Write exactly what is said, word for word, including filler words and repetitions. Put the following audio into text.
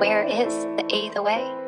Where is the eighth way?